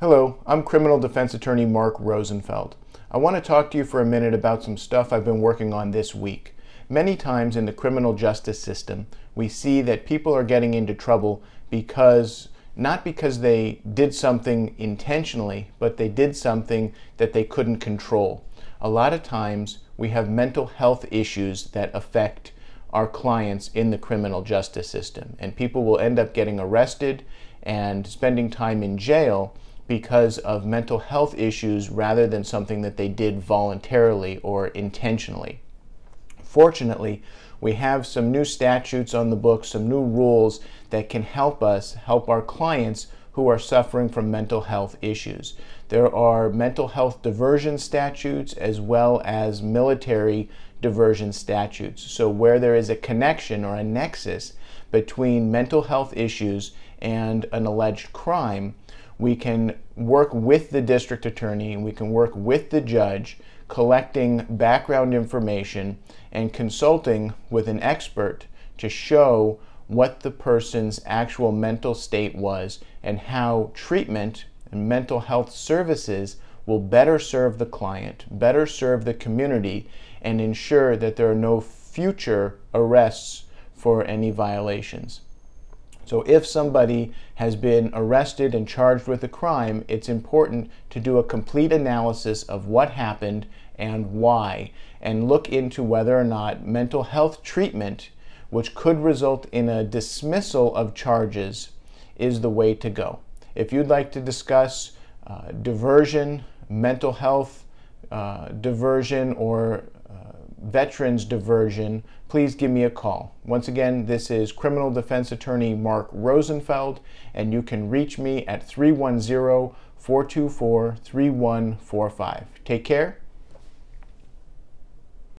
Hello, I'm criminal defense attorney Mark Rosenfeld. I want to talk to you for a minute about some stuff I've been working on this week. Many times in the criminal justice system, we see that people are getting into trouble not because they did something intentionally, but they did something that they couldn't control. A lot of times, we have mental health issues that affect our clients in the criminal justice system, and people will end up getting arrested and spending time in jail because of mental health issues rather than something that they did voluntarily or intentionally. Fortunately, we have some new statutes on the books, some new rules that can help us help our clients who are suffering from mental health issues. There are mental health diversion statutes as well as military diversion statutes. So where there is a connection or a nexus between mental health issues and an alleged crime, we can work with the district attorney and we can work with the judge, collecting background information and consulting with an expert to show what the person's actual mental state was and how treatment and mental health services will better serve the client, better serve the community, and ensure that there are no future arrests for any violations. So if somebody has been arrested and charged with a crime, it's important to do a complete analysis of what happened and why, and look into whether or not mental health treatment, which could result in a dismissal of charges, is the way to go. If you'd like to discuss diversion, mental health diversion, or veterans diversion, please give me a call. Once again, this is criminal defense attorney Mark Rosenfeld, and you can reach me at 310-424-3145. Take care.